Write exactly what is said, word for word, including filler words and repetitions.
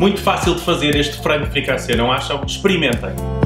Muito fácil de fazer este frango fricassê, não acham? Experimentem!